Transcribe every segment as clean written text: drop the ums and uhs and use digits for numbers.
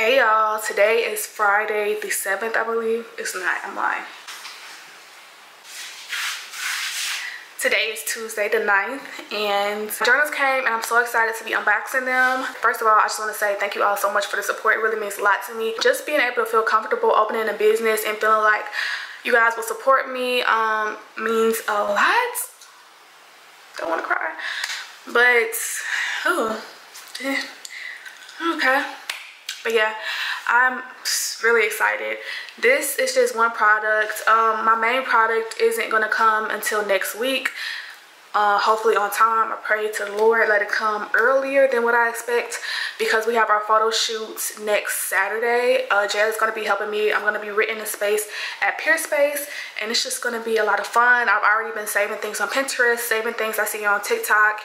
Hey y'all, today is Friday the 7th, I believe. It's not, I'm lying. Today is Tuesday the 9th, and journals came and I'm so excited to be unboxing them. First of all, I just want to say thank you all so much for the support. It really means a lot to me. Just being able to feel comfortable opening a business and feeling like you guys will support me means a lot. Don't want to cry. But, oh, okay. But yeah, I'm really excited. This is just one product. My main product isn't gonna come until next week. Hopefully on time. I pray to the Lord, let it come earlier than what I expect, because we have our photo shoots next Saturday. Jazz is gonna be helping me. I'm gonna be renting a space at Peerspace, and it's just gonna be a lot of fun. I've already been saving things on Pinterest, saving things I see on TikTok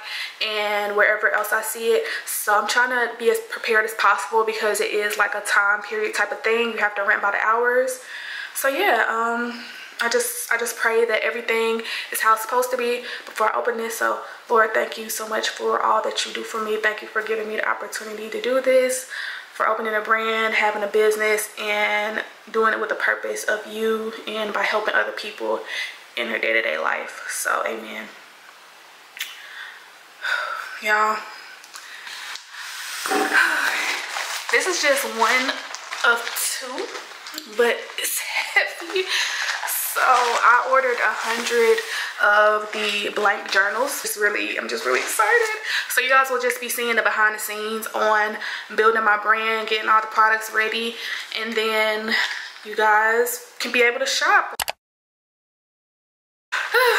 and wherever else I see it. So I'm trying to be as prepared as possible, because it is like a time period type of thing. You have to rent by the hours. So yeah, I just pray that everything is how it's supposed to be before I open this. So Lord, thank you so much for all that you do for me. Thank you for giving me the opportunity to do this, for opening a brand, having a business, and doing it with the purpose of you and by helping other people in their day-to-day life. So amen. Y'all, this is just one of two, but it's heavy. So I ordered 100 of the blank journals. I'm just really excited. So you guys will just be seeing the behind the scenes on building my brand, getting all the products ready, and then you guys can be able to shop.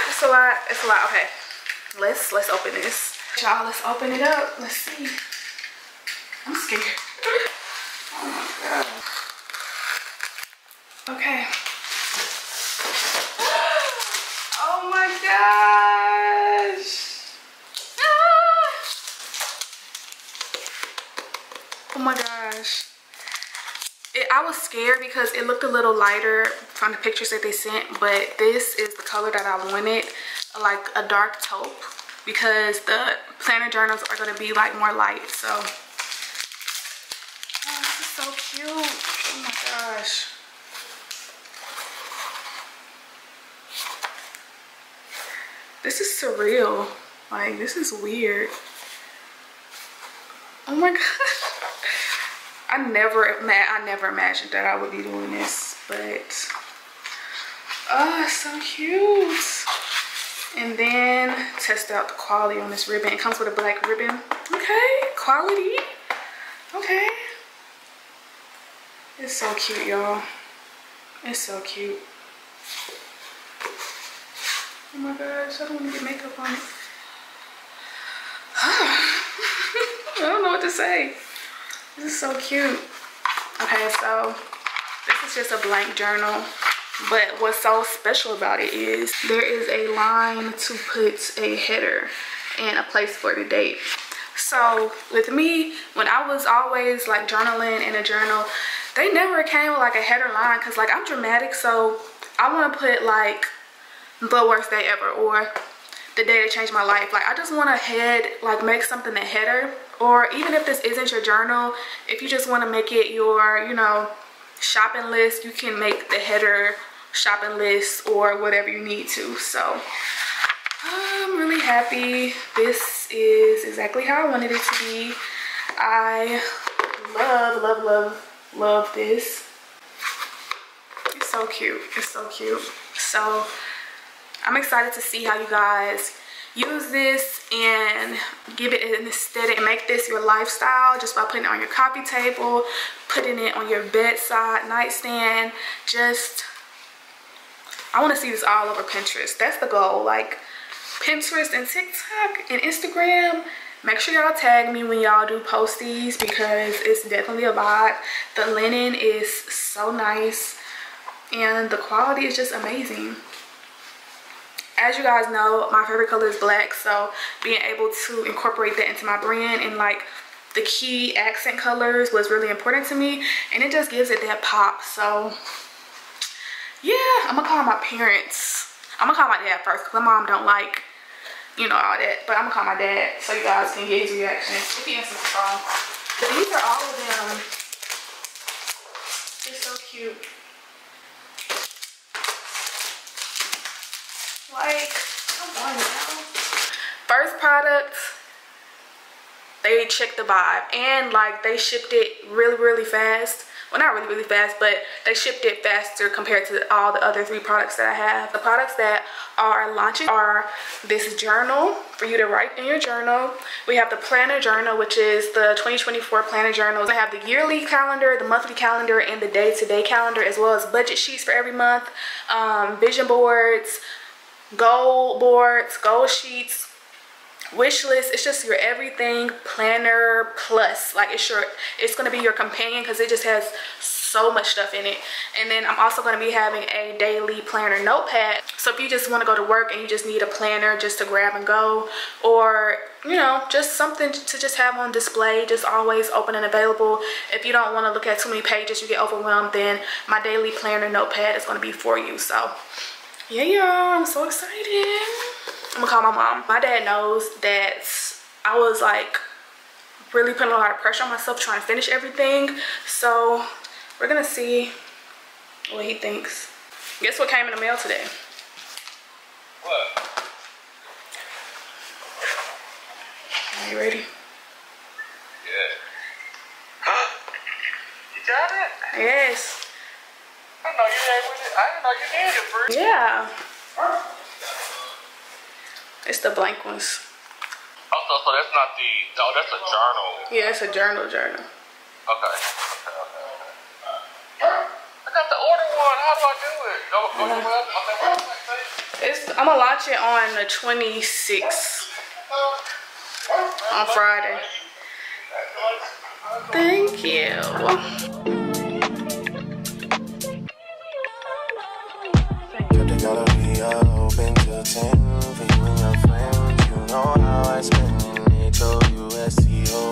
It's a lot. It's a lot. Okay, let's open this. Y'all, let's open it up. Let's see. I'm scared. Oh my god. Okay. Oh my gosh. Ah! Oh my gosh. I was scared because it looked a little lighter from the pictures that they sent, but this is the color that I wanted, like a dark taupe, because the planner journals are going to be like more light. So, oh, this is so cute. Oh my gosh. This is surreal. Like, this is weird. Oh my god. I never imagined that I would be doing this, but oh, it's so cute. And then test out the quality on this ribbon. It comes with a black ribbon. Okay, quality. Okay. It's so cute, y'all. It's so cute. Oh my gosh, I don't want to get makeup on it. I don't know what to say. This is so cute. Okay, so this is just a blank journal. But what's so special about it is there is a line to put a header and a place for the date. So with me, when I was always like journaling in a journal, they never came with like a header line, because like I'm dramatic, so I want to put like the worst day ever, or the day that changed my life. Like, I just want to make something a header. Or even if this isn't your journal, if you just want to make it your, you know, shopping list, you can make the header shopping list or whatever you need to. So I'm really happy. This is exactly how I wanted it to be. I love this. It's so cute. It's so cute. So I'm excited to see how you guys use this and give it an aesthetic and make this your lifestyle, just by putting it on your coffee table, putting it on your bedside nightstand. Just, I want to see this all over Pinterest. That's the goal. Like Pinterest and TikTok and Instagram. Make sure y'all tag me when y'all do post these, because it's definitely a vibe. The linen is so nice and the quality is just amazing. As you guys know, my favorite color is black, so being able to incorporate that into my brand and like the key accent colors was really important to me, and it just gives it that pop. So yeah, I'm gonna call my parents. I'm gonna call my dad first, because my mom don't like, you know, all that, but I'm gonna call my dad so you guys can get his reaction if he answers the phone. But these are all of them cute. Like, come on now. First product, they checked the vibe, and like they shipped it really, really fast. Well, not really, really fast, but they shipped it faster compared to all the other three products that I have. The products that are launching are this journal for you to write in your journal. We have the planner journal, which is the 2024 planner journal. I have the yearly calendar, the monthly calendar, and the day-to-day calendar, as well as budget sheets for every month, vision boards, goal sheets, wish list. It's just your everything planner plus, like, it's going to be your companion because it just has so much stuff in it. And then I'm also going to be having a daily planner notepad, so if you just want to go to work and you just need a planner just to grab and go, or you know, just something to just have on display, just always open and available. If you don't want to look at too many pages, you get overwhelmed, then my daily planner notepad is going to be for you. So yeah, y'all, I'm so excited. I'm gonna call my mom. My dad knows that I was like really putting a lot of pressure on myself trying to finish everything, so we're gonna see what he thinks. Guess what came in the mail today? What? Are you ready? Yeah. You got it? Yes. I didn't know you did it. I didn't know you did it first. Yeah. Huh? It's the blank ones. Oh, so that's not the... Oh, that's a journal. Yeah, it's a journal. Okay. I got the order one. How do I do it? I'm gonna launch it on the 26th. On Friday. Thank you. I spend HOUSEON.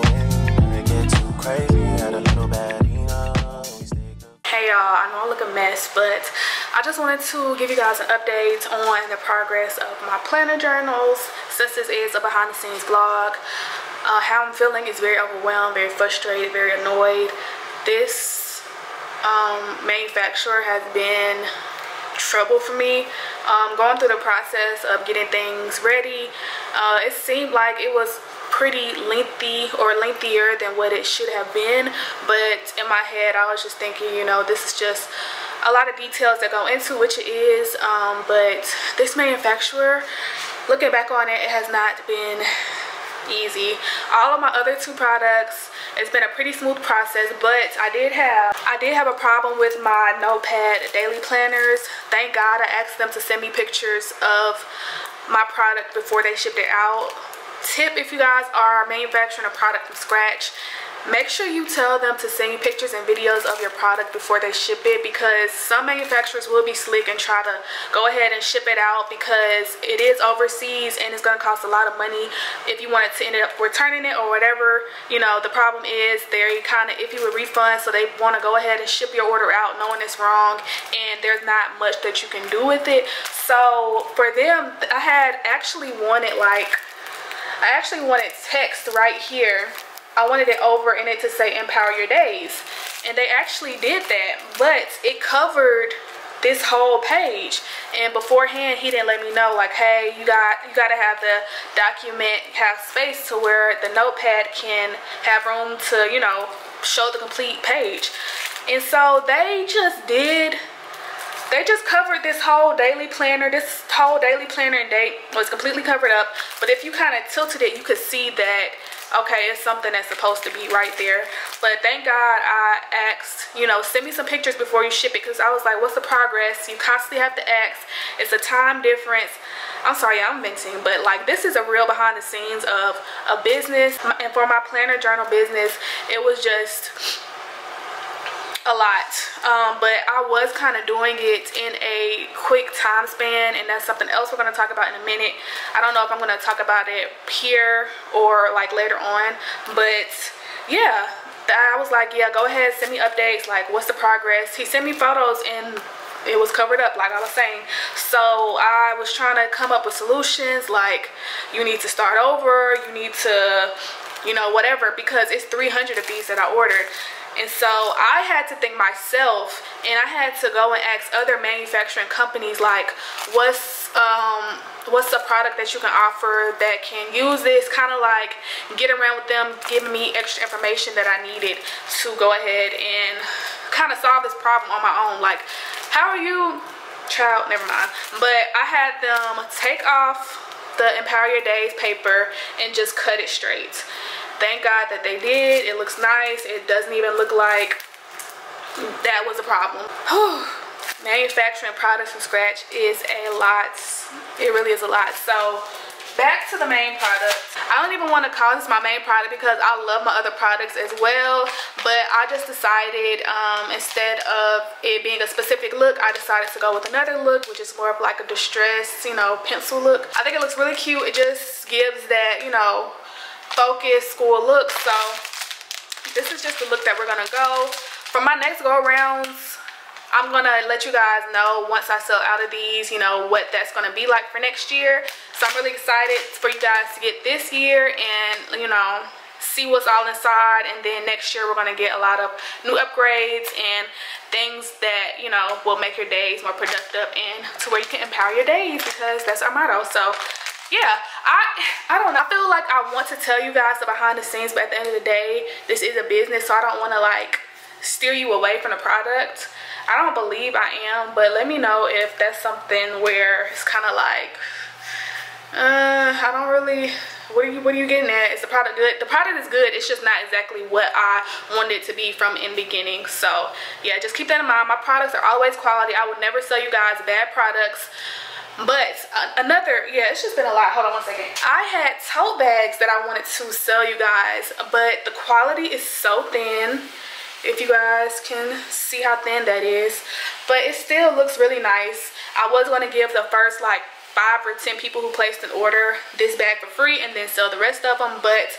I get too crazy, had a little bad enough. Hey y'all, I know I look a mess, but I just wanted to give you guys an update on the progress of my planner journals. Since this is a behind the scenes vlog, how I'm feeling is very overwhelmed, very frustrated, very annoyed. This manufacturer has been trouble for me. Going through the process of getting things ready, it seemed like it was pretty lengthy, or lengthier than what it should have been, but in my head I was just thinking, you know, this is just a lot of details that go into, which it is, but this manufacturer, looking back on it, it has not been easy. All of my other two products, it's been a pretty smooth process, but I did have a problem with my notepad daily planners. Thank God I asked them to send me pictures of my product before they shipped it out. Tip: if you guys are manufacturing a product from scratch, make sure you tell them to send you pictures and videos of your product before they ship it, because some manufacturers will be slick and try to go ahead and ship it out because it is overseas and it's going to cost a lot of money if you wanted to end up returning it or whatever. You know, the problem is they're kind of iffy with refunds, so they want to go ahead and ship your order out knowing it's wrong and there's not much that you can do with it. So for them, I actually wanted text right here. I wanted it over in it to say empower your days, and they actually did that, but it covered this whole page. And beforehand he didn't let me know, like, hey, you gotta have the document have space to where the notepad can have room to, you know, show the complete page. And so they just covered this whole daily planner. This whole daily planner and date was completely covered up, but if you kind of tilted it, you could see that, okay, it's something that's supposed to be right there. But thank God I asked, you know, send me some pictures before you ship it, because I was like, what's the progress? You constantly have to ask. It's a time difference. I'm sorry, I'm venting, but like, this is a real behind the scenes of a business. And for my planner journal business, it was just a lot, but I was kind of doing it in a quick time span, and that's something else we're going to talk about in a minute. I don't know if I'm going to talk about it here or like later on, but yeah, I was like, yeah, go ahead, send me updates, like, what's the progress? He sent me photos and it was covered up, like I was saying. So I was trying to come up with solutions, like, you need to start over, you need to, you know, whatever, because it's 300 of these that I ordered. And so I had to think myself, and I had to go and ask other manufacturing companies like, what's the product that you can offer that can use this? Kind of like get around with them, giving me extra information that I needed to go ahead and kind of solve this problem on my own. Like, how are you, child? Never mind. But I had them take off the Empower Your Days paper and just cut it straight. Thank God that they did. It looks nice. It doesn't even look like that was a problem. Whew. Manufacturing products from scratch is a lot. It really is a lot. So back to the main product. I don't even want to call this my main product because I love my other products as well, but I just decided instead of it being a specific look, I decided to go with another look, which is more of like a distressed, you know, pencil look. I think it looks really cute. It just gives that, you know, focused school look. So this is just the look that we're gonna go for my next go rounds. I'm gonna let you guys know once I sell out of these, you know, what that's gonna be like for next year. So I'm really excited for you guys to get this year and, you know, see what's all inside. And then next year we're gonna get a lot of new upgrades and things that, you know, will make your days more productive and to where you can empower your days, because that's our motto. So yeah, I don't know. I feel like I want to tell you guys the behind the scenes, but at the end of the day, this is a business, so I don't want to like steer you away from the product. I don't believe I am, but let me know if that's something where it's kind of like, I don't really, what are you getting at? Is the product good? The product is good. It's just not exactly what I wanted it to be from in the beginning. So yeah, just keep that in mind. My products are always quality. I would never sell you guys bad products. But another, yeah, it's just been a lot. Hold on one second. I had tote bags that I wanted to sell you guys, but the quality is so thin. If you guys can see how thin that is, but it still looks really nice. I was going to give the first like 5 or 10 people who placed an order this bag for free and then sell the rest of them, but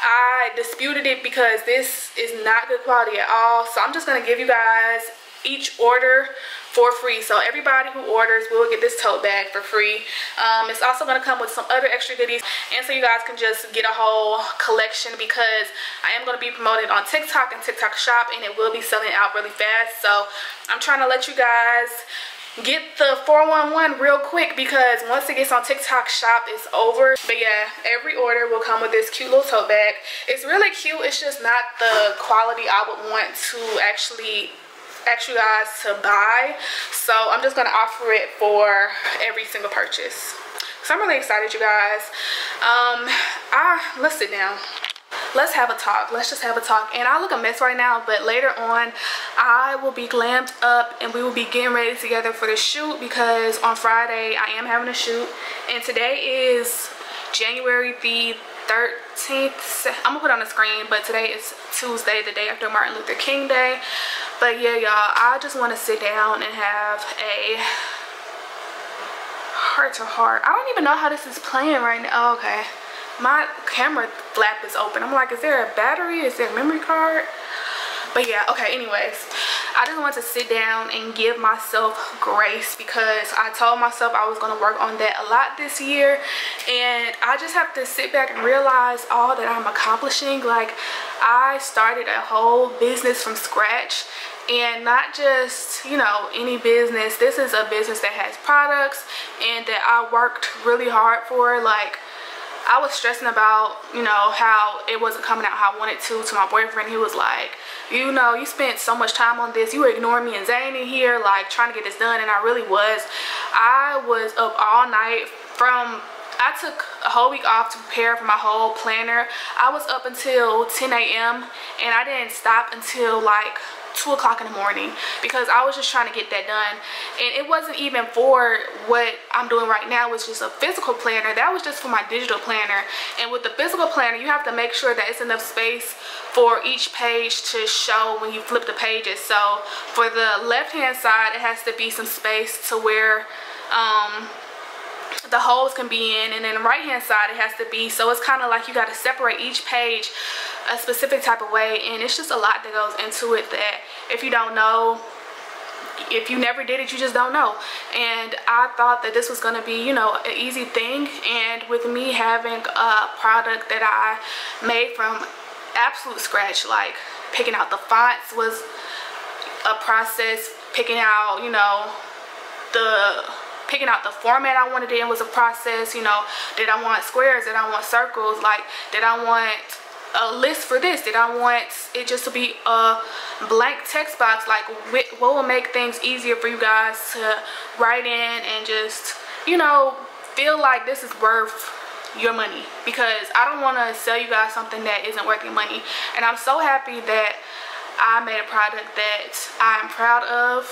I disputed it because this is not good quality at all. So I'm just going to give you guys each order for free. So everybody who orders will get this tote bag for free. It's also going to come with some other extra goodies, and so you guys can just get a whole collection, because I am going to be promoted on TikTok and TikTok Shop, and it will be selling out really fast. So I'm trying to let you guys get the 411 real quick, because once it gets on TikTok Shop, it's over. But yeah, every order will come with this cute little tote bag. It's really cute. It's just not the quality I would want to ask you guys to buy, so I'm just gonna offer it for every single purchase. So I'm really excited, you guys. Let's sit down, let's have a talk, let's just have a talk. And I look a mess right now, but later on I will be glammed up and we will be getting ready together for the shoot, because on Friday I am having a shoot, and today is January the 13th. I'm gonna put it on the screen, but today is Tuesday, the day after Martin Luther King Day. But yeah, y'all, I just want to sit down and have a heart to heart. I don't even know how this is playing right now. Oh, okay, my camera flap is open. I'm like, is there a battery? Is there a memory card? But yeah, okay, anyways, I just want to sit down and give myself grace, because I told myself I was going to work on that a lot this year, and I just have to sit back and realize all that I'm accomplishing. Like, I started a whole business from scratch, and not just, you know, any business. This is a business that has products and that I worked really hard for. Like, I was stressing about, you know, how it wasn't coming out how I wanted to my boyfriend. He was like, you know, you spent so much time on this, you were ignoring me and Zane in here, like, trying to get this done. And I really was. I was up all night I took a whole week off to prepare for my whole planner. I was up until 10 a.m. and I didn't stop until like 2 o'clock in the morning, because I was just trying to get that done. And it wasn't even for what I'm doing right now, which is a physical planner. That was just for my digital planner. And with the physical planner, you have to make sure that it's enough space for each page to show when you flip the pages. So for the left hand side, it has to be some space to where the holes can be in, and then the right hand side it has to be, so it's kind of like you got to separate each page a specific type of way. And it's just a lot that goes into it, that if you don't know, if you never did it, you just don't know. And I thought that this was going to be, you know, an easy thing, and with me having a product that I made from absolute scratch, like, picking out the fonts was a process. Picking out, you know, picking out the format I wanted it in was a process. You know, did I want squares? Did I want circles? Like, did I want a list for this? Did I want it just to be a blank text box? Like, what will make things easier for you guys to write in and just, you know, feel like this is worth your money? Because I don't want to sell you guys something that isn't worth your money. And I'm so happy that I made a product that I'm proud of.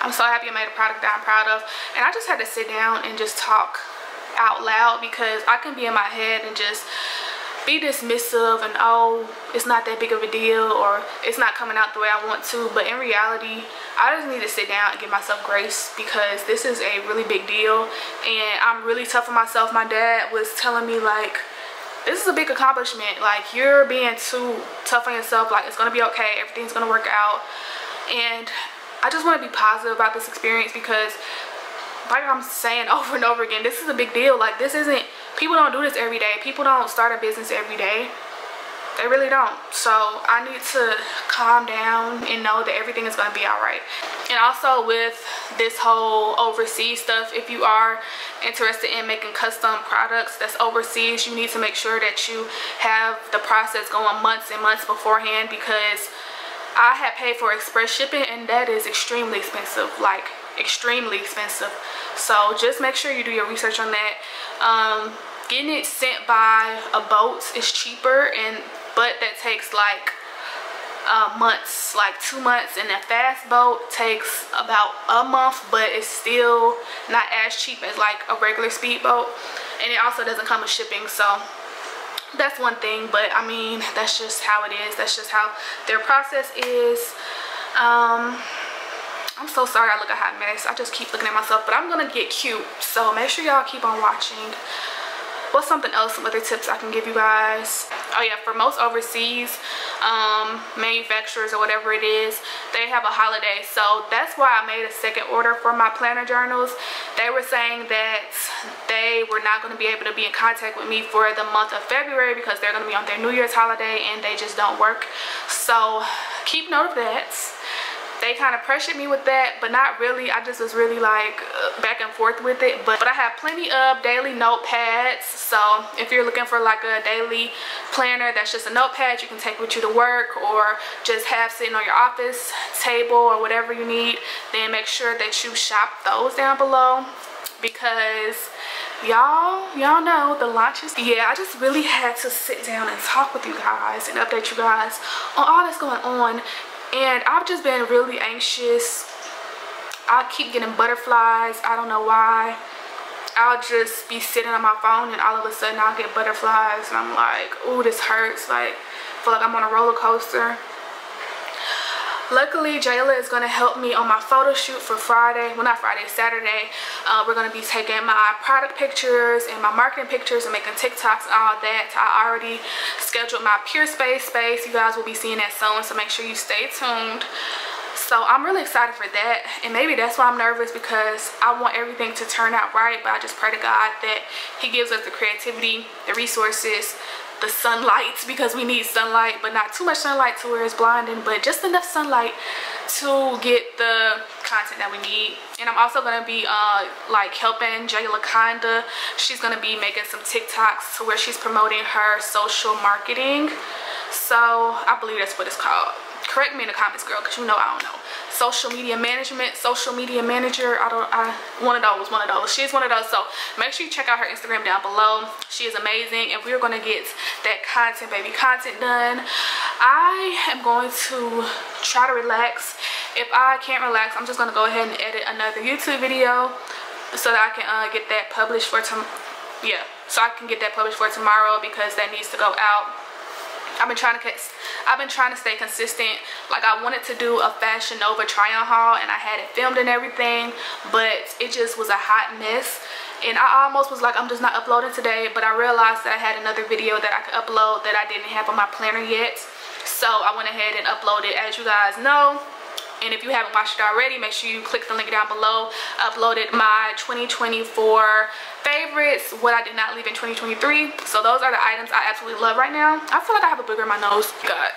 I'm so happy I made a product that I'm proud of. And I just had to sit down and just talk out loud, because I can be in my head and just be dismissive and, oh, it's not that big of a deal, or it's not coming out the way I want to. But in reality, I just need to sit down and give myself grace, because this is a really big deal and I'm really tough on myself. My dad was telling me, like, this is a big accomplishment, like, you're being too tough on yourself, like, it's gonna be okay, everything's gonna work out. And I just want to be positive about this experience, because like I'm saying over and over again, this is a big deal. Like, this isn't, people don't do this every day. People don't start a business every day. They really don't. So I need to calm down and know that everything is going to be all right. And also with this whole overseas stuff, if you are interested in making custom products that's overseas, you need to make sure that you have the process going months and months beforehand, because I had paid for express shipping and that is extremely expensive. Like, extremely expensive. So just make sure you do your research on that. Getting it sent by a boat is cheaper, but that takes like months, like 2 months, and a fast boat takes about a month, but it's still not as cheap as like a regular speedboat. And it also doesn't come with shipping, so that's one thing. But I mean, that's just how it is, that's just how their process is. I'm so sorry I look a hot mess. I just keep looking at myself, but I'm gonna get cute. So make sure y'all keep on watching. What's something else, some other tips I can give you guys? Oh yeah, for most overseas manufacturers or whatever it is, they have a holiday. So that's why I made a second order for my planner journals. They were saying that they were not going to be able to be in contact with me for the month of February because they're going to be on their New Year's holiday and they just don't work. So keep note of that. They kind of pressured me with that, but not really. I just was really like back and forth with it. But I have plenty of daily notepads. So if you're looking for like a daily planner that's just a notepad you can take with you to work or just have sitting on your office table or whatever you need, then make sure that you shop those down below, because y'all know the launches. Yeah, I just really had to sit down and talk with you guys and update you guys on all that's going on. And I've just been really anxious. I keep getting butterflies. I don't know why. I'll just be sitting on my phone and all of a sudden I'll get butterflies. And I'm like, ooh, this hurts. Like, I feel like I'm on a roller coaster. Luckily, Jayla is going to help me on my photo shoot for Friday. Well, not Friday, Saturday. We're going to be taking my product pictures and my marketing pictures and making TikToks and all that. I already scheduled my Peerspace space. You guys will be seeing that soon, so make sure you stay tuned. So I'm really excited for that. And maybe that's why I'm nervous, because I want everything to turn out right. But I just pray to God that He gives us the creativity, the resources, the sunlight, because we need sunlight, but not too much sunlight to where it's blinding, but just enough sunlight to get the content that we need. And I'm also going to be like helping Jayla kinda. She's going to be making some TikToks to where she's promoting her social marketing. So I believe that's what it's called. Correct me in the comments, girl, because you know I don't know. Social media management, social media manager, one of those. She's one of those. So make sure you check out her Instagram down below. She is amazing, and we're gonna get that content, baby, content done. I am going to try to relax. If I can't relax, I'm just gonna go ahead and edit another YouTube video so that I can get that published for tomorrow. Yeah, so I can get that published for tomorrow, because that needs to go out. I've been trying to stay consistent. Like, I wanted to do a Fashion Nova try-on haul and I had it filmed and everything, but it just was a hot mess. And I almost was like, I'm just not uploading today, but I realized that I had another video that I could upload that I didn't have on my planner yet. So I went ahead and uploaded, as you guys know. And if you haven't watched it already, make sure you click the link down below. Uploaded my 2024 favorites, what I did not leave in 2023. So those are the items I absolutely love right now. I feel like I have a booger in my nose. God.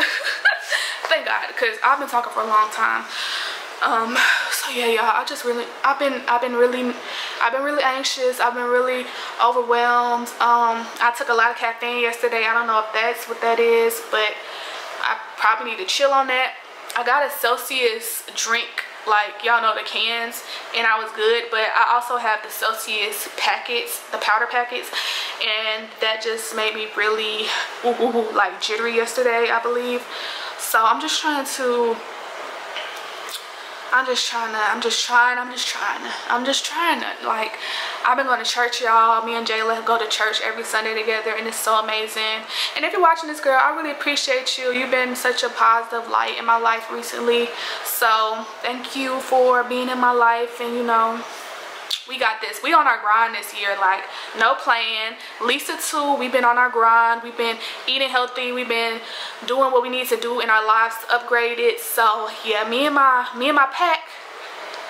Thank God, because I've been talking for a long time. So yeah, y'all, I've been really anxious. I've been really overwhelmed. I took a lot of caffeine yesterday. I don't know if that's what that is, but I probably need to chill on that. I got a Celsius drink, like y'all know the cans, and I was good, but I also have the Celsius packets, the powder packets, and that just made me really like jittery yesterday, I believe. So I'm just trying to like, I've been going to church, y'all. Me and Jayla go to church every Sunday together, and it's so amazing. And if you're watching this, girl, I really appreciate you. You've been such a positive light in my life recently, so thank you for being in my life. And you know, we got this. We on our grind this year, like no plan. Lisa too, we've been on our grind. We've been eating healthy. We've been doing what we need to do in our lives to upgrade it. So yeah, me and my pack,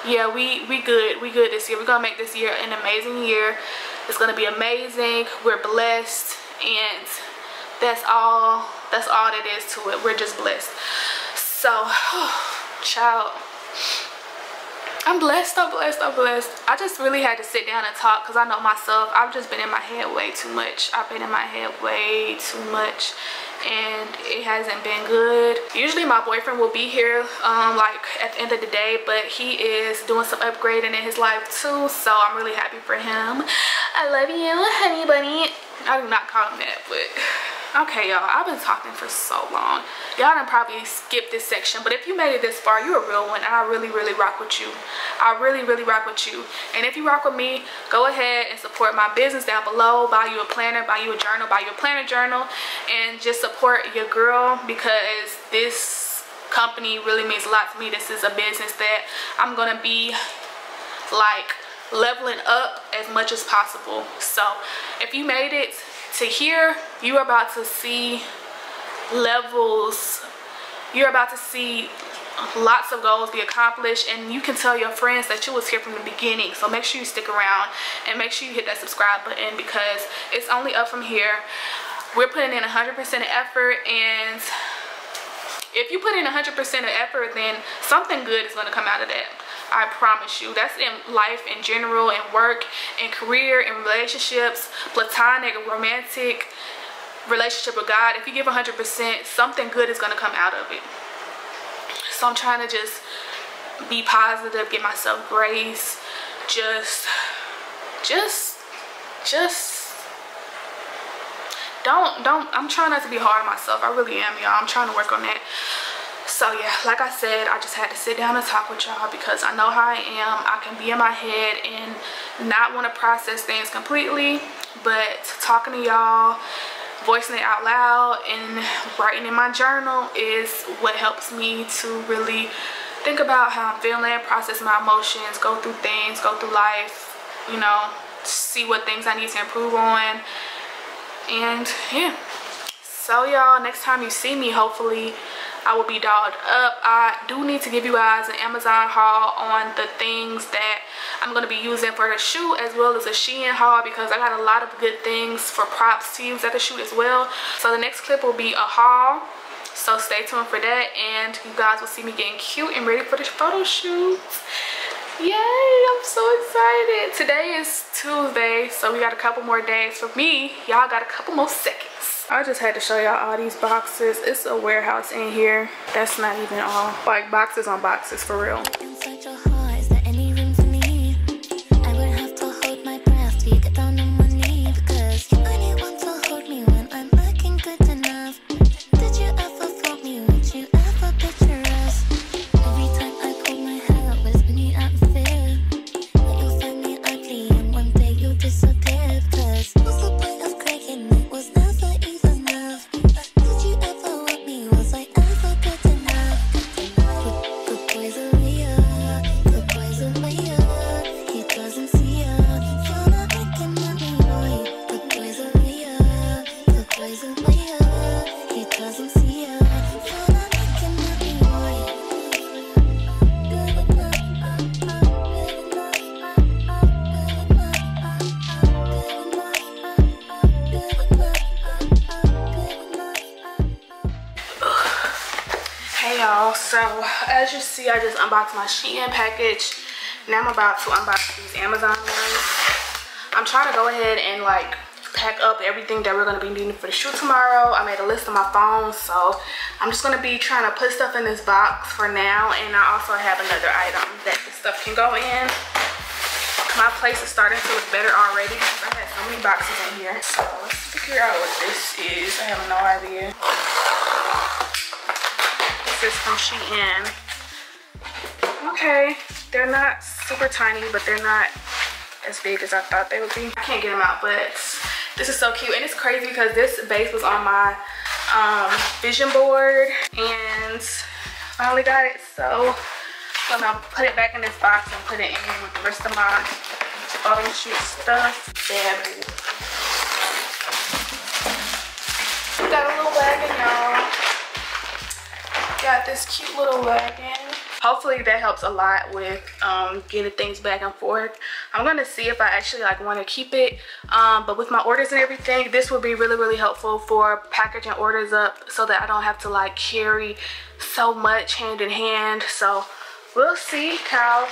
yeah, we good this year. We're gonna make this year an amazing year. It's gonna be amazing. We're blessed, and that's all that is to it. We're just blessed. So child, I'm blessed. I just really had to sit down and talk, because I know myself. I've just been in my head way too much. And it hasn't been good. Usually my boyfriend will be here like at the end of the day, but he is doing some upgrading in his life too, so I'm really happy for him. I love you, honey bunny. I do not call him that, but okay, y'all, I've been talking for so long. Y'all done probably skipped this section, but if you made it this far, you're a real one, and I really, really rock with you. I really, really rock with you. And if you rock with me, go ahead and support my business down below. Buy you a planner, buy you a journal, buy you a planner journal, and just support your girl, because this company really means a lot to me. This is a business that I'm gonna be like leveling up as much as possible. So if you made it to here, you're about to see levels, you're about to see lots of goals be accomplished, and you can tell your friends that you was here from the beginning. So make sure you stick around, and make sure you hit that subscribe button, because it's only up from here. We're putting in 100% effort, and if you put in 100% of effort, then something good is going to come out of that. I promise you. That's in life in general, in work, in career, in relationships, platonic, romantic, relationship with God. If you give 100%, something good is going to come out of it. So I'm trying to just be positive, give myself grace, just don't I'm trying not to be hard on myself. I really am, y'all. I'm trying to work on that. So yeah, like I said, I just had to sit down and talk with y'all, because I know how I am. I can be in my head and not want to process things completely, but talking to y'all, voicing it out loud, and writing in my journal is what helps me to really think about how I'm feeling, process my emotions, go through things, go through life, you know, see what things I need to improve on. And yeah, so y'all, next time you see me, hopefully I will be dolled up. I do need to give you guys an Amazon haul on the things that I'm going to be using for the shoot, as well as a Shein haul, because I got a lot of good things for props to use at the shoot as well. So the next clip will be a haul, so stay tuned for that, and you guys will see me getting cute and ready for the photo shoot. Yay, I'm so excited. Today is Tuesday, so we got a couple more days. For me, y'all got a couple more seconds. I just had to show y'all all these boxes. It's a warehouse in here. That's not even all. Like boxes on boxes, for real. We're y'all, so as you see, I just unboxed my Shein package. Now I'm about to unbox these Amazon ones. I'm trying to go ahead and like pack up everything that we're going to be needing for the shoot tomorrow. I made a list on my phone, so I'm just going to be trying to put stuff in this box for now. And I also have another item that the stuff can go in. My place is starting to look better already because I had so many boxes in here. So let's figure out what this is. I have no idea. This is from Shein. Okay, they're not super tiny, but they're not as big as I thought they would be. I can't get them out, but this is so cute. And it's crazy because this base was on my vision board and finally got it. So I'm gonna put it back in this box and put it in with the rest of my photo shoot stuff. Fabulous. Got a little wagon, y'all. Got this cute little wagon. Hopefully that helps a lot with getting things back and forth. I'm gonna see if I actually like want to keep it, but with my orders and everything, this would be really helpful for packaging orders up so that I don't have to like carry so much hand in hand. So we'll see how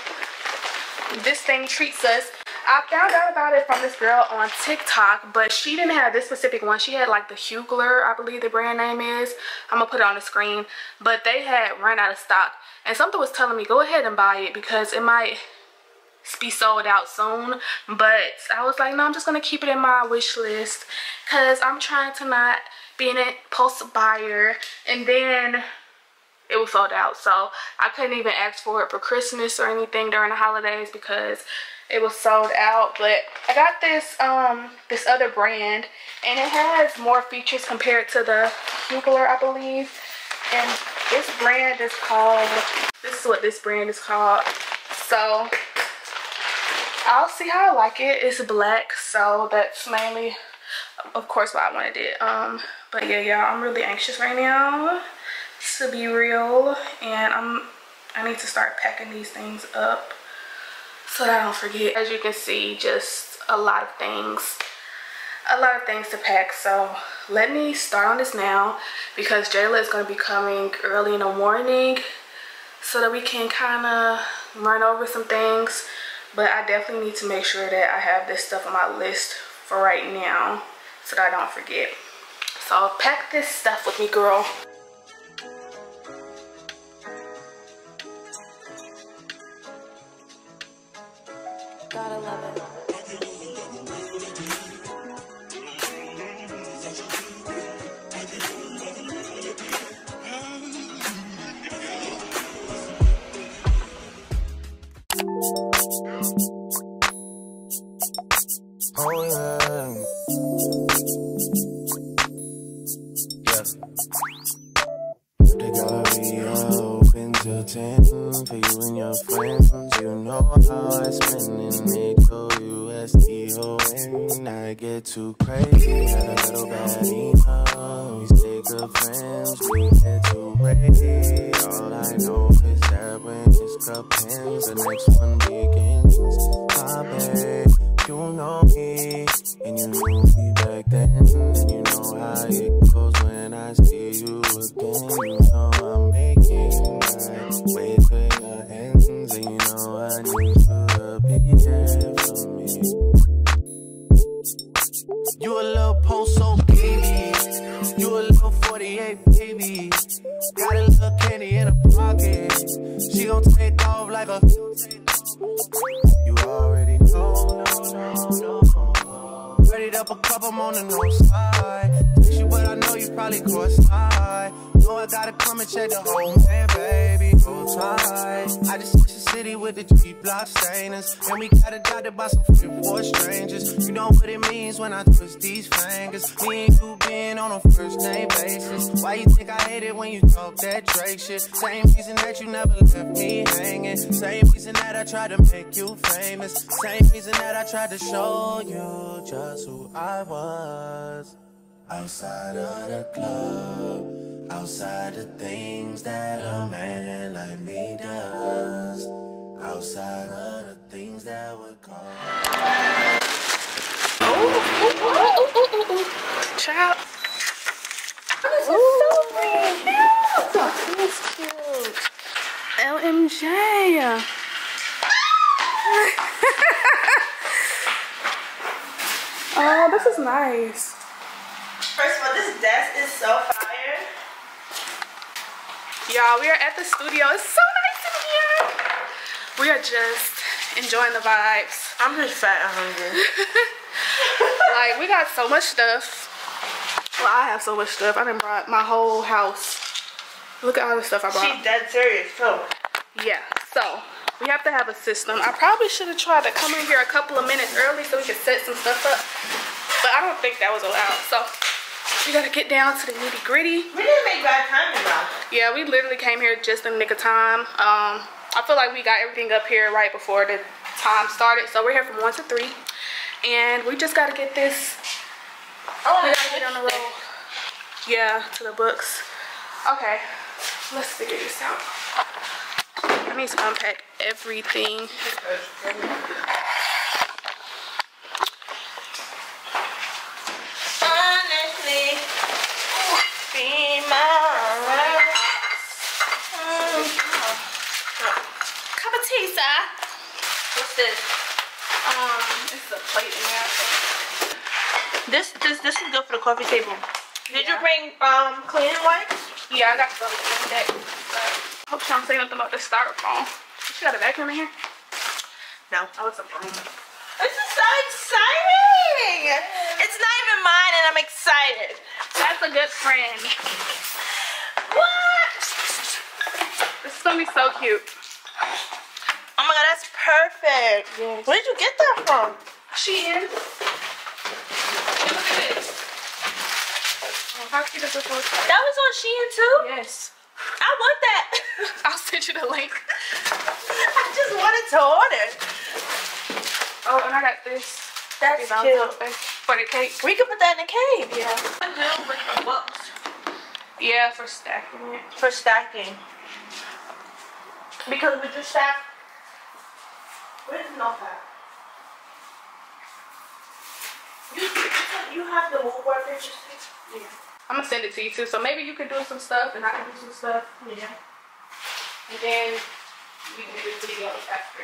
this thing treats us. I found out about it from this girl on TikTok, but she didn't have this specific one. She had like the Hugler, I believe the brand name is. I'm gonna put it on the screen, but they had run out of stock. And something was telling me, go ahead and buy it because it might be sold out soon. But I was like, no, I'm just gonna keep it in my wish list because I'm trying to not be an impulsive buyer. And then it was sold out, so I couldn't even ask for it for Christmas or anything during the holidays because it was sold out. But I got this this other brand, and it has more features compared to the Hugler, I believe. And this brand is called, this is what this brand is called. So I'll see how I like it. It's black, so that's mainly of course why I wanted it. But yeah, y'all, I'm really anxious right now, to be real, and I need to start packing these things up so that I don't forget. As you can see, just a lot of things to pack. So let me start on this now because Jayla is going to be coming early in the morning so that we can kind of run over some things. But I definitely need to make sure that I have this stuff on my list for right now so that I don't forget. So pack this stuff with me, girl. Gotta love it. Same reason that you never left me hanging. Same reason that I tried to make you famous. Same reason that I tried to show you just who I was. Outside of the club, outside the things that a man like me does, outside of the things that would call. Child, this is so pretty. He's cute. LMJ. Oh, this is nice. First of all, this desk is so fire. Y'all, we are at the studio. It's so nice in here. We are just enjoying the vibes. I'm just fat and hungry. Like, we got so much stuff. Well, I have so much stuff. I done brought my whole house. Look at all the stuff I brought. She's dead serious, too. Yeah, so we have to have a system. I probably should have tried to come in here a couple of minutes early so we could set some stuff up, but I don't think that was allowed. So we gotta get down to the nitty gritty. We didn't make bad timing though. Yeah, we literally came here just in the nick of time. I feel like we got everything up here right before the time started. So we're here from 1 to 3, and we just gotta get this. Oh, we gotta get on the road. Yeah, to the books. Okay. Let's figure this out. I need to unpack everything. Honestly, be my cup of tea, sir. What's this? It's a plate in there. This is good for the coffee table. Did you bring cleaning wipes? Yeah, I got some of that. I hope she don't say nothing about the styrofoam. She got a vacuum in here? No. Oh, it's a broom. This is so exciting! It's not even mine and I'm excited. That's a good friend. What? This is gonna be so cute. Oh my god, that's perfect. Yes. Where did you get that from? She is. How cute is this one? That was on Shein too? Yes. I want that. I'll send you the link. I just wanted to order. Oh, and I got this. That's cute. For the cake. We could put that in the cake. Yeah. For books. Yeah, for stacking it. For stacking. Because we just stack. Where's the notepad? You have the wallboard pictures too? Yeah. I'm gonna send it to you too, so maybe you can do some stuff and I can do some stuff. Yeah. And then we can do the videos after.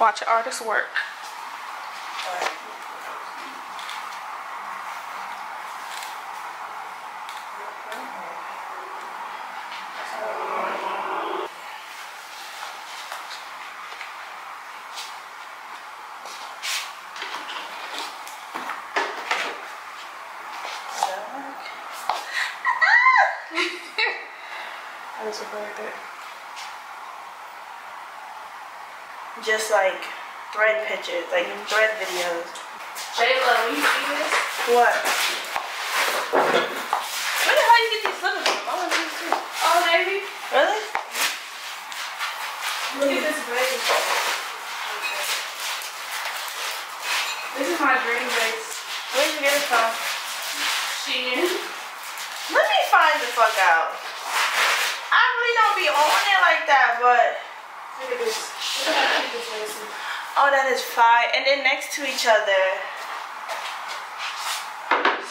Watch an artist work. All right. Just like thread pictures, like thread videos. Jayla, will you see this? What? Where the hell you get these slippers from? I want to see this too. Oh, baby? Really? Look at this vase. Okay. This is my dream vase. Where did you get it from? Shein. Let me find the fuck out. I really don't be on it like that, but look at this. Oh, that is fine. And they're next to each other.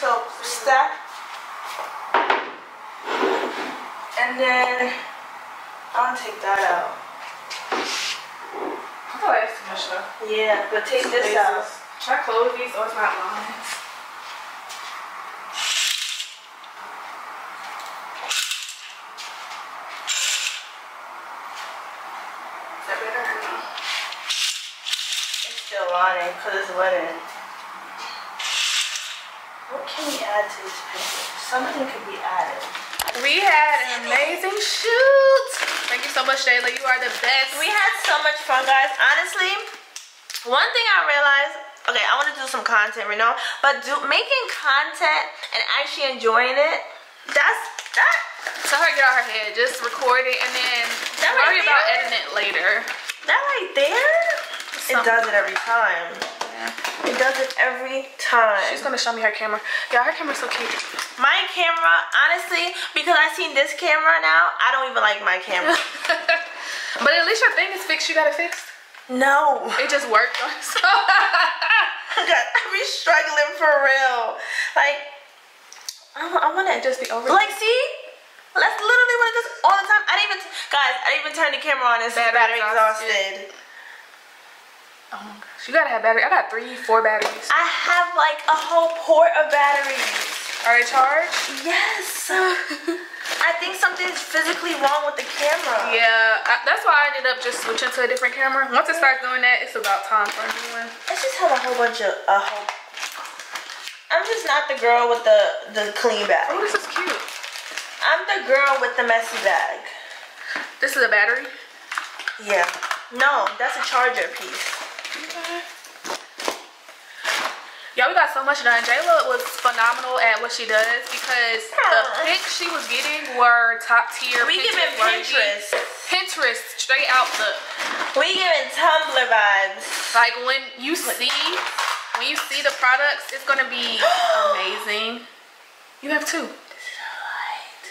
So stack. And then I'll take that out. I thought that's too much though. Yeah, but take this out. Should I close these or it's not mine? Because it's wedding. What can we add to this picture? Something can be added. We had an amazing shoot. Thank you so much, Shayla. You are the best. We had so much fun, guys. Honestly, one thing I realized, okay, I want to do some content, you know, but making content and actually enjoying it, that's that. Tell her to get out her head. Just record it and then worry about editing it later. That right there? It does it every time. Yeah. It does it every time. She's gonna show me her camera. Yeah, her camera's so cute. My camera, honestly, because I seen this camera now, I don't even like my camera. But at least your thing is fixed. You got it fixed? No. It just worked. So God, I be struggling for real. Like, I want it to just be over. Like, see? That's literally what it is. all the time. I didn't even turn the camera on. It's battery exhausted. Oh my gosh, you gotta have battery. I got 3, 4 batteries. I have like a whole port of batteries. Are they charged? Yes. I think something's physically wrong with the camera. Yeah, that's why I ended up just switching to a different camera. Once it starts doing that, it's about time for a new one. I just had a whole. I'm just not the girl with the clean bag. Oh, this is cute. I'm the girl with the messy bag. This is a battery? Yeah. No, that's a charger piece. Okay. Y'all, we got so much done. Jayla was phenomenal at what she does because the pics she was getting were top tier. We giving Pinterest. Pinterest, straight out the. We giving Tumblr vibes. Like when you see the products, it's gonna be amazing. You have 2. This is a light.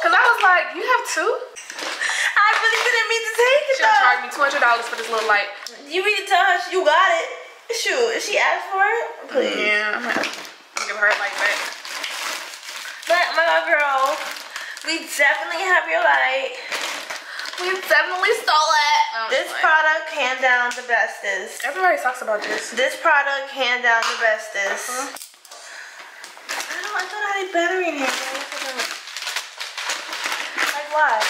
Cause I was like, you have 2? I really didn't mean to take it. She'll charge me $200 for this little light. You mean to tell her you got it? Shoot, if she asked for it, please. Yeah, I'm gonna give her a like that. But my girl, we definitely have your light. We definitely stole it. This product, hand down, the bestest. Everybody talks about this. This product, hand down, the bestest. I thought I had battery in here. Like why?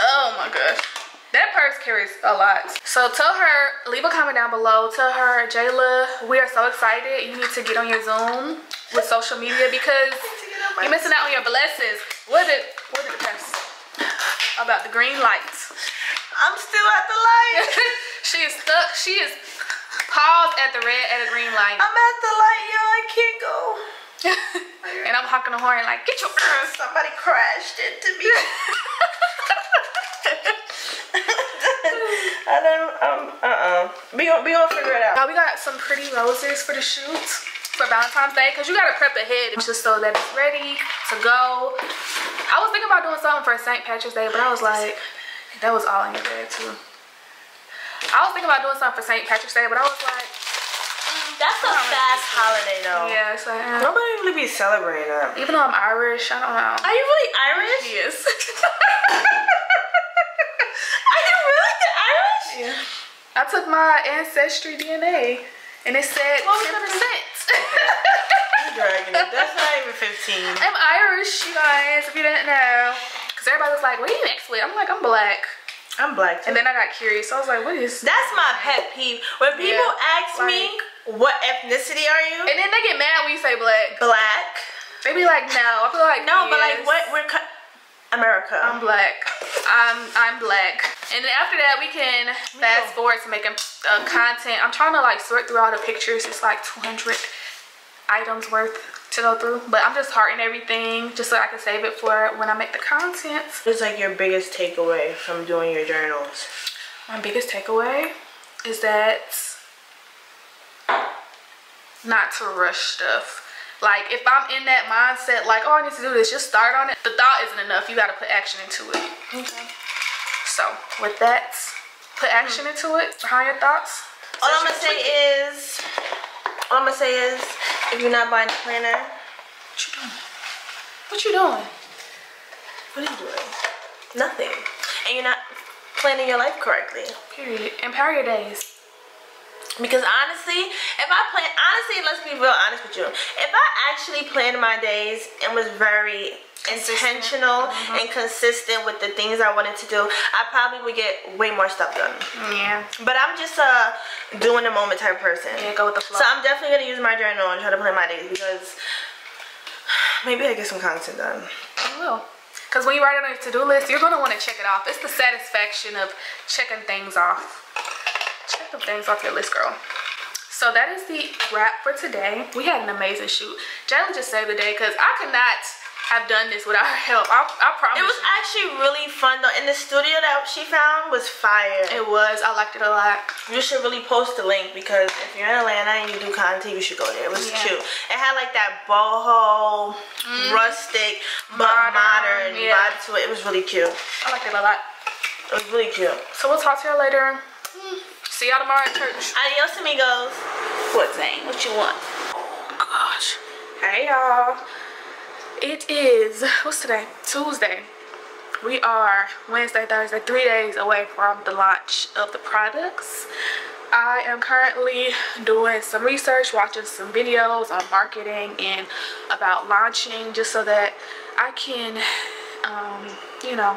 Oh my gosh. That purse carries a lot. So tell her, leave a comment down below. Tell her, Jayla, we are so excited. You need to get on your Zoom with social media because you're missing out on your blessings. What did the press about the green lights? I'm still at the light. She is stuck. She is paused at the red and the green light. I'm at the light, y'all. I can't go. And I'm honking the horn like, get your purse. Somebody crashed into me. I don't, we gonna figure it out. Now we got some pretty roses for the shoot for Valentine's Day, cause you gotta prep ahead just so that it's ready to go. I was thinking about doing something for St. Patrick's Day, but I was like, that was all in your bag too. I was thinking about doing something for St. Patrick's Day, but I was like, that's a fast holiday though. Yeah, it's like, nobody really be celebrating that. Even though I'm Irish, I don't know. Are you really Irish? Yes. Yeah. I took my ancestry DNA and it said 10%. You're dragging it. That's not even 15. I'm Irish, you guys, if you didn't know. Because everybody was like, what are you next with? I'm like, I'm black. I'm black too. And then I got curious. So I was like, what is this? That's my pet peeve. When people ask me, what ethnicity are you? And then they get mad when you say black. Black. They be like, no. I feel like, no, yes. But like, what? We're America. I'm black. I'm black. And then after that, we can fast forward to making content. I'm trying to like sort through all the pictures. It's like 200 items worth to go through. But I'm just hearting everything just so I can save it for when I make the content. What's like your biggest takeaway from doing your journals? My biggest takeaway is that not to rush stuff. Like if I'm in that mindset like, oh, I need to do this, just start on it. The thought isn't enough. You got to put action into it. Okay. So with that, put action into it. Behind your thoughts. All I'm gonna say is, if you're not buying a planner, what you doing? What are you doing? Nothing. And you're not planning your life correctly. Period. Empower your days. Because honestly, let's be real honest with you. If I actually planned my days and was very intentional and consistent with the things I wanted to do, I probably would get way more stuff done. Yeah. But I'm just a doing the moment type person. Yeah, go with the flow. So I'm definitely gonna use my journal and try to plan my days because maybe I get some content done. I will. Because when you write it on your to-do list, you're gonna want to check it off. It's the satisfaction of checking things off. Check the things off your list, girl. So that is the wrap for today. We had an amazing shoot. Jayla just saved the day because I could not have done this without her help. I promise you. It was actually really fun though. And the studio that she found was fire. It was. I liked it a lot. You should really post the link because if you're in Atlanta and you do content, you should go there. It was cute. It had like that boho, rustic, but modern vibe to it. It was really cute. I liked it a lot. It was really cute. So we'll talk to you later. See y'all tomorrow at church. Adios amigos. What thing? What you want? Oh gosh. Hey y'all. It is, what's today? Tuesday. we are Wednesday, Thursday, 3 days away from the launch of the products. I am currently doing some research, watching some videos on marketing and about launching, just so that I can, you know,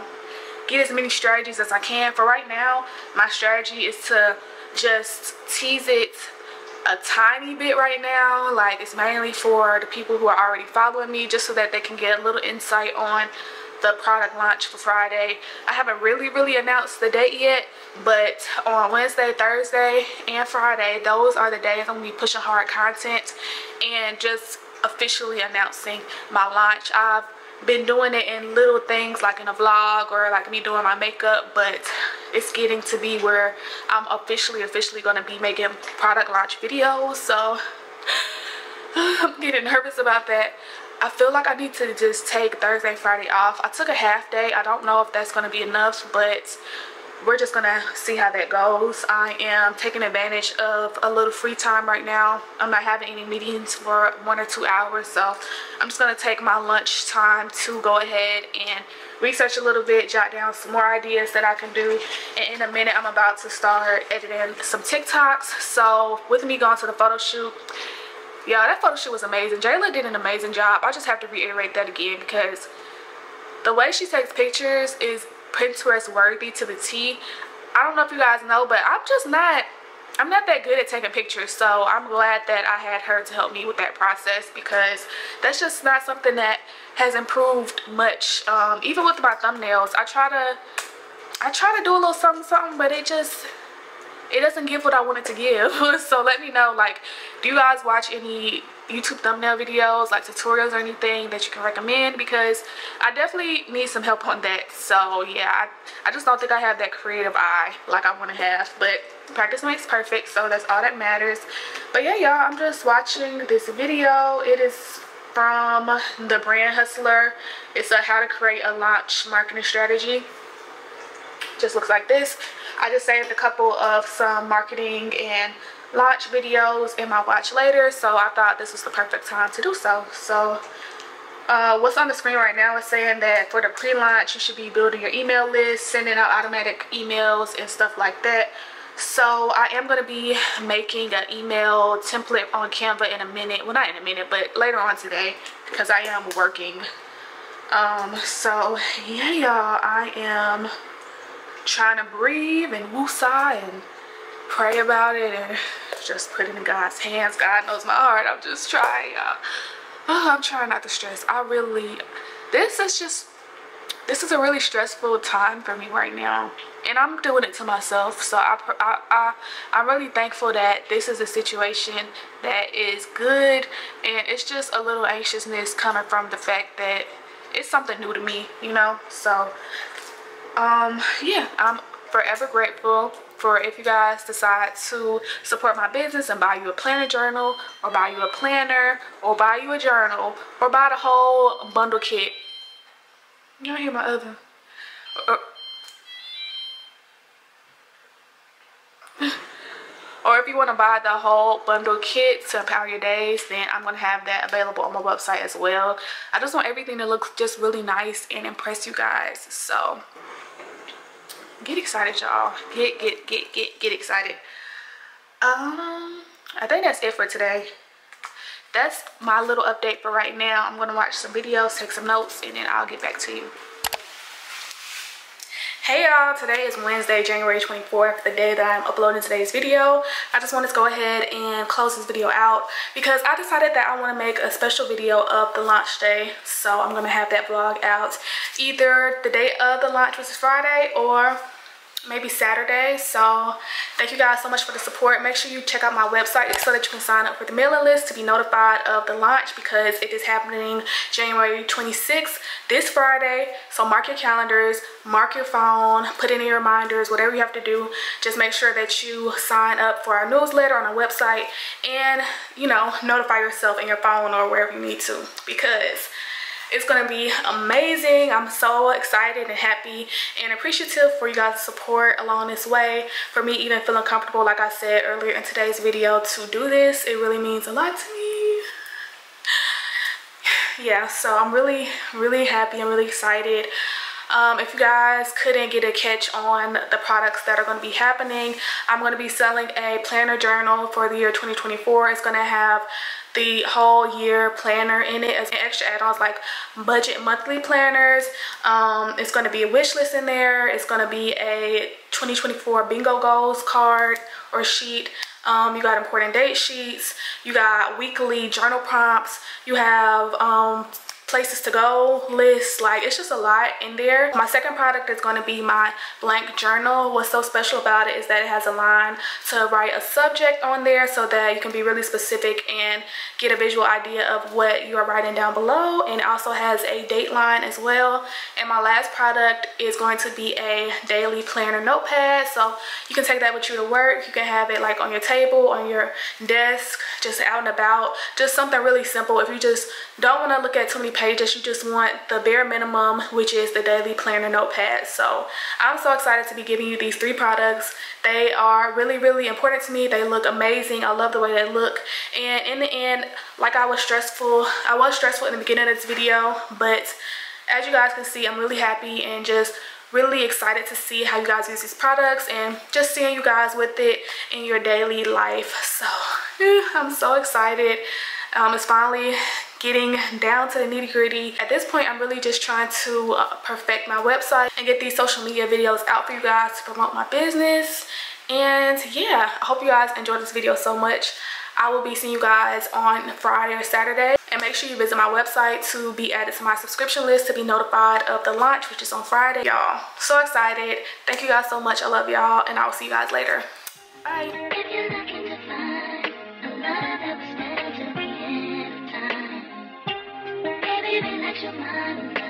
get as many strategies as I can. For right now, my strategy is to just tease it a tiny bit right now. Like, it's mainly for the people who are already following me, just so that they can get a little insight on the product launch for Friday. I haven't really announced the date yet, but on Wednesday, Thursday, and Friday, those are the days I'm gonna be pushing hard content and just officially announcing my launch. I've been doing it in little things, like in a vlog or like me doing my makeup, but it's getting to be where I'm officially going to be making product launch videos, so I'm getting nervous about that. I feel like I need to just take Thursday, Friday off. I took a half day. I don't know if that's going to be enough, but we're just going to see how that goes. I am taking advantage of a little free time right now. I'm not having any meetings for 1 or 2 hours, so I'm just going to take my lunch time to go ahead and research a little bit, jot down some more ideas that I can do. And in a minute, I'm about to start editing some TikToks. So with me going to the photo shoot, y'all, that photo shoot was amazing. Jayla did an amazing job. I just have to reiterate that again, because the way she takes pictures is Pinterest worthy to the T. I don't know if you guys know, but I'm not that good at taking pictures, so I'm glad that I had her to help me with that process, because that's just not something that has improved much. Even with my thumbnails, I try to do a little something, but it doesn't give what I want it to give. So let me know, like, do you guys watch any YouTube thumbnail videos, like tutorials or anything that you can recommend? Because I definitely need some help on that. So yeah, I just don't think I have that creative eye like I want to have, but practice makes perfect, so that's all that matters. But yeah, y'all, I'm just watching this video. It is from the Brand Hustler. It's a how to create a launch marketing strategy. Just looks like this. I just saved a couple of some marketing and launch videos in my watch later, so I thought this was the perfect time to do so. So what's on the screen right now is saying that for the pre-launch, you should be building your email list, sending out automatic emails and stuff like that. So I am going to be making an email template on Canva in a minute. Well, not in a minute, but later on today, because I am working. So yeah, y'all, I am trying to breathe and woosah and pray about it and just put it in God's hands. God knows my heart. I'm just trying, y'all. Oh, I'm trying not to stress. This is a really stressful time for me right now, and I'm doing it to myself. So I'm really thankful that this is a situation that is good, and it's just a little anxiousness coming from the fact that it's something new to me, you know. So yeah, I'm forever grateful for if you guys decide to support my business and buy you a planner journal, or buy you a planner, or buy you a journal, or buy the whole bundle kit. Y'all hear my oven? Or if you want to buy the whole bundle kit to empower your days, then I'm going to have that available on my website as well. I just want everything to look just really nice and impress you guys. So get excited, y'all. Get excited. I think that's it for today. That's my little update for right now. I'm gonna watch some videos, take some notes, and then I'll get back to you. Hey y'all, today is Wednesday, January 24th, the day that I'm uploading today's video. I just wanted to go ahead and close this video out because I decided that I want to make a special video of the launch day. So I'm going to have that vlog out either the day of the launch, which is Friday, or maybe Saturday. So thank you guys so much for the support. Make sure you check out my website so that you can sign up for the mailing list to be notified of the launch, because it is happening January 26th, this Friday. So mark your calendars, mark your phone, put in your reminders, whatever you have to do. Just make sure that you sign up for our newsletter on our website, and, you know, notify yourself in your phone or wherever you need to, because it's gonna be amazing. I'm so excited and happy and appreciative for you guys' support along this way. For me even feeling comfortable, like I said earlier in today's video, to do this, it really means a lot to me. Yeah, so I'm really happy and really excited. If you guys couldn't get a catch on the products that are going to be happening, I'm going to be selling a planner journal for the year 2024. It's going to have the whole year planner in it, as extra add-ons like budget monthly planners. It's going to be a wish list in there. It's going to be a 2024 bingo goals card or sheet. You got important date sheets. You got weekly journal prompts. You have places to go lists. Like, it's just a lot in there. My second product is going to be my blank journal. What's so special about it is that it has a line to write a subject on there so that you can be really specific and get a visual idea of what you are writing down below, and it also has a date line as well. And my last product is going to be a daily planner notepad, so you can take that with you to work. You can have it like on your table, on your desk, just out and about, just something really simple. If you just don't want to look at too many pages, you just want the bare minimum, which is the daily planner notepad. So I'm so excited to be giving you these three products. They are really, really important to me. They look amazing. I love the way they look. And in the end, like, I was stressful in the beginning of this video, but as you guys can see, I'm really happy and just really excited to see how you guys use these products and just seeing you guys with it in your daily life. So I'm so excited. It's finally getting down to the nitty-gritty. At this point, I'm really just trying to perfect my website and get these social media videos out for you guys to promote my business. And yeah, I hope you guys enjoyed this video so much. I will be seeing you guys on Friday or Saturday. And make sure you visit my website to be added to my subscription list to be notified of the launch, which is on Friday. Y'all, so excited. Thank you guys so much. I love y'all, and I will see you guys later. Bye. Your mind.